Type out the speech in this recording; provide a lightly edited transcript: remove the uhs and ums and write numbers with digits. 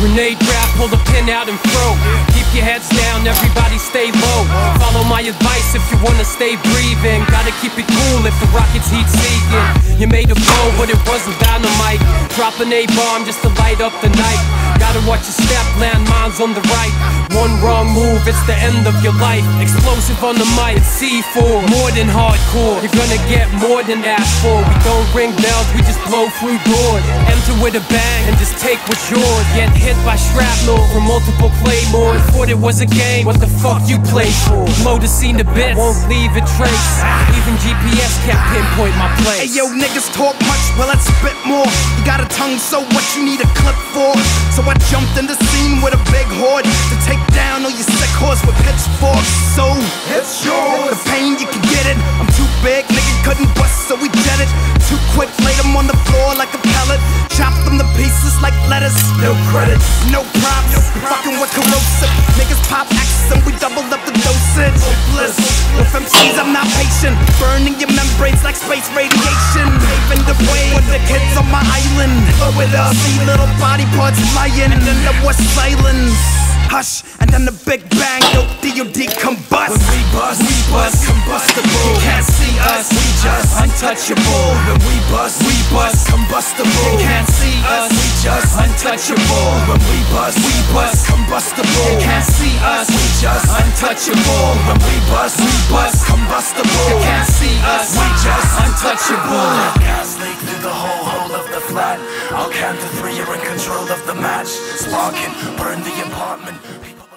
Grenade rap, pull the pin out and throw. Keep your heads down, everybody stay low. Follow my advice if you wanna stay breathing. Gotta keep it cool if the rockets heat seeking. You made a blow, but it wasn't dynamite. Drop an A-bomb just to light up the night. Gotta watch your step, landmines on the right. One wrong move, it's the end of your life. Explosive on the mic, it's C4, more than hardcore. You're gonna get more than asked for. We don't ring bells, we just blow through doors. Enter with a bang and just take what's yours. Get hit by shrapnel from multiple claymores. Thought it was a game, what the fuck you played for? Blow the scene to bits, won't leave a trace. Even GPS can't pinpoint my place. Hey yo, niggas talk much, well I spit more. You got a tongue, so what you need a clip for? So I jumped in the scene with a big horde to take down all your sick horse with pitchforks. So it's yours, the pain, you can get it. I'm too big, nigga couldn't bust, so we did it. Too quick, laid him on the floor like a pellet. Chopped them to pieces like lettuce. No credit, no props, fucking with corrosive. Niggas pop axes and we doubled up the dosage. Bliss. With MCs I'm not patient, burning your membranes like space radiation. Paving the way with the kids on my island. Blow it up, see little body parts flying. And then there was silence, hush, and then the big bang. No DOD combust. When we bust, combustible. You can't see us, we just untouchable. When we bust, combustible. You can't see us, we just untouchable. When we bust, combustible. You can't see us, we just untouchable. When we bust, combustible. You can't see us, we just untouchable. Gas leak through the whole hole of the flat. I'll count to three, you're in control of the match. Sparking, burn the apartment.